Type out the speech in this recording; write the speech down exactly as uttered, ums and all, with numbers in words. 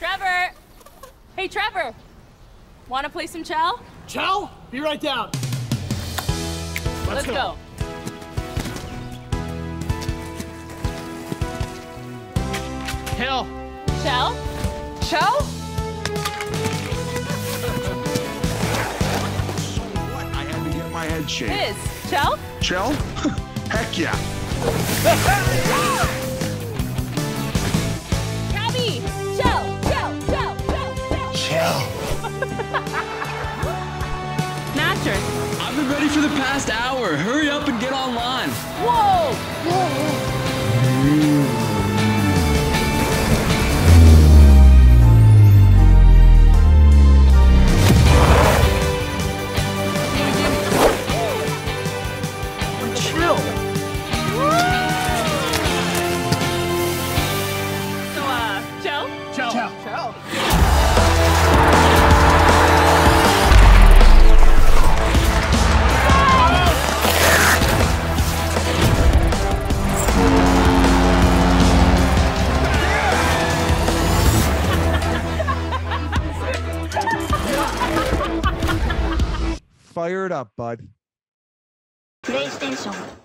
Trevor! Hey, Trevor! Wanna play some Chel? Chel? Be right down. Let's, Let's go. go. Hill. Chel? Chel? So what? I had to get my head shaved. It is. Chel? Chel? Heck yeah. I've been ready for the past hour. Hurry up and get online. Whoa! Whoa. We're chill. Woo. So, uh, Chel? Chel. Chel. Chel. Fire it up, bud. PlayStation.